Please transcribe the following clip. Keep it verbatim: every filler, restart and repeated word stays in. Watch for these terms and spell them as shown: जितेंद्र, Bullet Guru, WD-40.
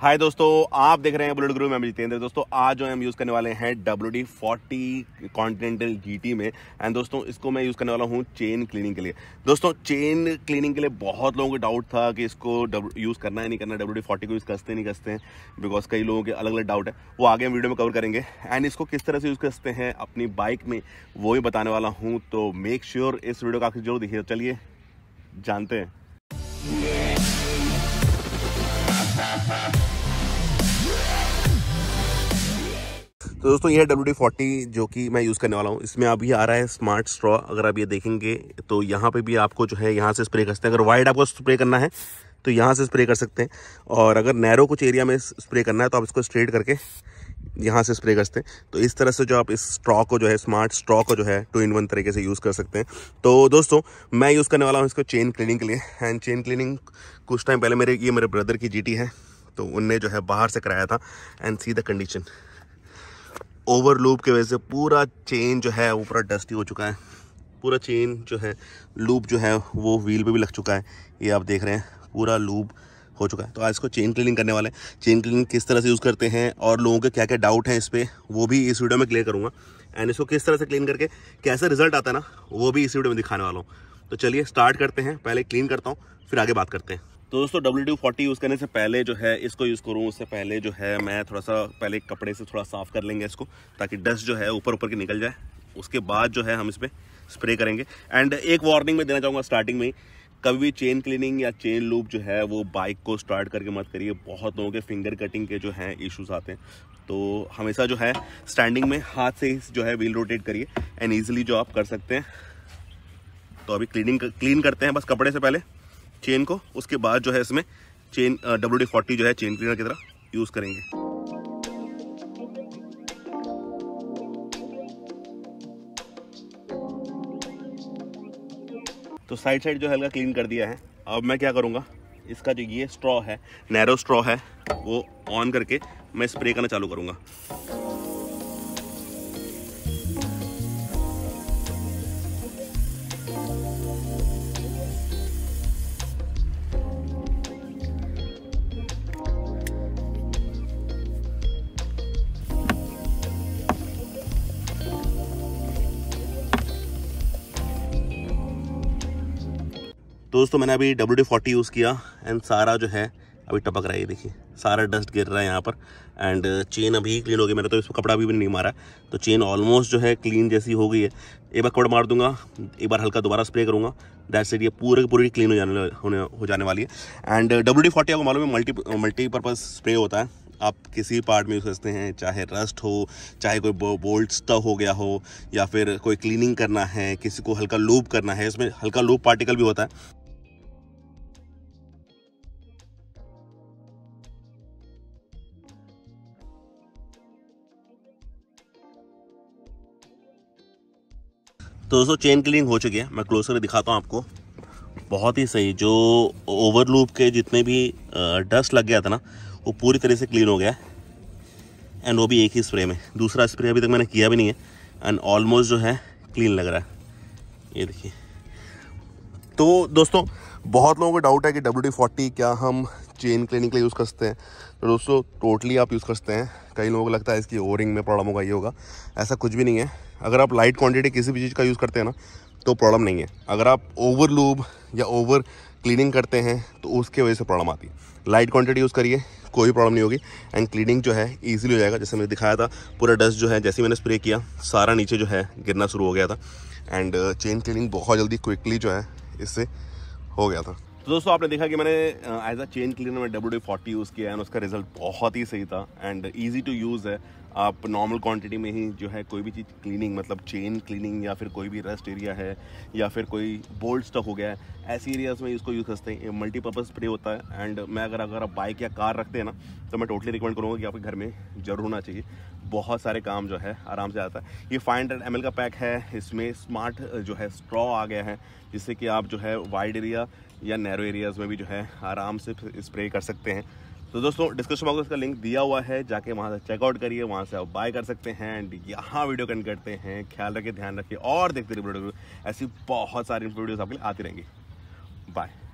हाय दोस्तों, आप देख रहे हैं बुलेट गुरु, मैं जितेंद्र। दोस्तों आज जो हम यूज़ करने वाले हैं W D forty continental G T में। एंड दोस्तों इसको मैं यूज़ करने वाला हूँ चेन क्लीनिंग के लिए। दोस्तों चेन क्लीनिंग के लिए बहुत लोगों को डाउट था कि इसको यूज़ करना है नहीं करना, डब्ल्यू डी फोर्टी को यूज़ करते नहीं करते हैं, बिकॉज कई लोगों के अलग अलग डाउट है, वो आगे हम वीडियो में कवर करेंगे। एंड इसको किस तरह से यूज़ करते हैं अपनी बाइक में वो भी बताने वाला हूँ, तो मेक श्योर इस वीडियो का आखिर जरूर देखिए। चलिए जानते हैं। तो दोस्तों ये है डब्ल्यू डी फोर्टी जो कि मैं यूज़ करने वाला हूँ। इसमें अभी आ रहा है स्मार्ट स्ट्रॉ। अगर आप ये देखेंगे तो यहाँ पे भी आपको जो है यहाँ से स्प्रे कर सकते हैं। अगर वाइड आपको स्प्रे करना है तो यहाँ से स्प्रे कर सकते हैं, और अगर नैरो कुछ एरिया में स्प्रे करना है तो आप इसको स्ट्रेट करके यहाँ से स्प्रे कर सकते हैं। तो इस तरह से जो आप इस स्ट्रॉ को जो है स्मार्ट स्ट्रॉ को जो है टू इन वन तरीके से यूज़ कर सकते हैं। तो दोस्तों मैं यूज़ करने वाला हूँ इसको चेन क्लीनिंग के लिए। एंड चेन क्लीनिंग कुछ टाइम पहले मेरे ये मेरे ब्रदर की जी टी है, तो उनने जो है बाहर से कराया था। And see the condition, over loop की वजह से पूरा चेन जो है वो पूरा डस्टी हो चुका है। पूरा चेन जो है लूप जो है वो व्हील पे भी लग चुका है, ये आप देख रहे हैं पूरा लूप हो चुका है। तो आज इसको चेन क्लीनिंग करने वाले हैं। चेन क्लीनिंग किस तरह से यूज़ करते हैं और लोगों के क्या क्या डाउट हैं इस पर, वो भी इस वीडियो में क्लियर करूँगा। एंड इसको किस तरह से क्लीन करके कैसा रिजल्ट आता है ना, वो भी इस वीडियो में दिखाने वाला हूँ। तो चलिए स्टार्ट करते हैं। पहले क्लीन करता हूँ, फिर आगे बात करते हैं। तो दोस्तों डब्ल्यू डी फोर्टी यूज़ करने से पहले जो है इसको यूज़ करूँ उससे पहले जो है मैं थोड़ा सा पहले कपड़े से थोड़ा साफ़ कर लेंगे इसको, ताकि डस्ट जो है ऊपर ऊपर की निकल जाए। उसके बाद जो है हम इस पर स्प्रे करेंगे। एंड एक वार्निंग मैं देना चाहूँगा स्टार्टिंग में, कभी भी चेन क्लीनिंग या चेन लूप जो है वो बाइक को स्टार्ट करके मत करिए। बहुत लोगों के फिंगर कटिंग के जो हैं इश्यूज़ आते हैं, तो हमेशा जो है स्टैंडिंग में हाथ से जो है व्हील रोटेट करिए। एंड ईजिली जो आप कर सकते हैं। तो अभी क्लीनिंग क्लीन करते हैं बस कपड़े से पहले चेन को, उसके बाद जो है इसमें चेन डब्ल्यू डी फोर्टी जो है चेन क्लीनर की तरह यूज़ करेंगे। तो साइड साइड जो हल्का क्लीन कर दिया है। अब मैं क्या करूँगा, इसका जो ये स्ट्रॉ है, नैरो स्ट्रॉ है, वो ऑन करके मैं स्प्रे करना चालू करूँगा। दोस्तों मैंने अभी डब्ल्यू डी फोर्टी यूज़ किया एंड सारा जो है अभी टपक रहा है, ये देखिए सारा डस्ट गिर रहा है यहाँ पर। एंड चेन अभी क्लीन हो गई, मैंने तो इसमें कपड़ा भी नहीं मारा, तो चेन ऑलमोस्ट जो है क्लीन जैसी हो गई है। एक बार कपड़ा मार दूंगा, एक बार हल्का दोबारा स्प्रे करूँगा, दैट्स इट। ये पूरे की पूरी क्लीन हो जाने होने हो जाने वाली है। एंड डब्ल्यू डी फोर्टी आपको मालूम है मल्टी मल्टीपर्पज़ स्प्रे होता है। आप किसी पार्ट में यूज़ करते हैं, चाहे रस्ट हो, चाहे कोई बोल्ट स्टफ हो गया हो, या फिर कोई क्लीनिंग करना है, किसी को हल्का लूप करना है, इसमें हल्का लूप पार्टिकल भी होता है। तो दोस्तों चेन क्लीनिंग हो चुकी है, मैं क्लोजर दिखाता हूँ आपको। बहुत ही सही, जो ओवर लूप के जितने भी डस्ट लग गया था ना वो पूरी तरह से क्लीन हो गया है। एंड वो भी एक ही स्प्रे में, दूसरा स्प्रे अभी तक मैंने किया भी नहीं है। एंड ऑलमोस्ट जो है क्लीन लग रहा है, ये देखिए। तो दोस्तों बहुत लोगों को डाउट है कि डब्ल्यू डी फोर्टी क्या हम चेन क्लीनिंग के लिए यूज़ करते हैं। तो दोस्तों टोटली आप यूज़ करते हैं। कई लोगों को लगता है इसकी ओरिंग में प्रॉब्लम होगा, ये होगा, ऐसा कुछ भी नहीं है। अगर आप लाइट क्वांटिटी किसी भी चीज़ का यूज़ करते हैं ना तो प्रॉब्लम नहीं है। अगर आप ओवर लूब या ओवर क्लीनिंग करते हैं तो उसके वजह से प्रॉब्लम आती है। लाइट क्वांटिटी यूज़ करिए, कोई प्रॉब्लम नहीं होगी। एंड क्लीनिंग जो है ईजिली हो जाएगा। जैसे मैंने दिखाया था, पूरा डस्ट जो है जैसे मैंने स्प्रे किया सारा नीचे जो है गिरना शुरू हो गया था। एंड चेन क्लीनिंग बहुत जल्दी क्विकली जो है इससे हो गया था। तो दोस्तों आपने देखा कि मैंने एज अ चेन क्लीनर में डब्ल्यू डी फोर्टी यूज़ किया है, उसका रिजल्ट बहुत ही सही था। एंड ईजी टू यूज़ है। आप नॉर्मल क्वांटिटी में ही जो है कोई भी चीज़ क्लीनिंग, मतलब चेन क्लीनिंग, या फिर कोई भी रस्ट एरिया है या फिर कोई बोल्ट स्टफ हो गया है, ऐसी एरियाज़ में इसको यूज़ करते हैं। मल्टीपर्पज़ स्प्रे होता है। एंड मैं अगर अगर आप बाइक या कार रखते हैं ना तो मैं टोटली रिकमेंड करूँगा कि आपके घर में जरूर होना चाहिए। बहुत सारे काम जो है आराम से आता है। ये फाइव हंड्रेड एम एल का पैक है, इसमें स्मार्ट जो है स्ट्रॉ आ गया है, जिससे कि आप जो है वाइड एरिया या नैरो एरियाज़ में भी जो है आराम से स्प्रे कर सकते हैं। तो दोस्तों डिस्क्रिप्शन बॉक्स में इसका लिंक दिया हुआ है, जाके वहाँ से चेकआउट करिए, वहाँ से आप बाय कर सकते हैं। एंड यहाँ वीडियो कंड करते हैं। ख्याल रखिए, ध्यान रखिए और देखते रहिए वीडियो। ऐसी बहुत सारी वीडियोस आपके लिए आती रहेंगी। बाय।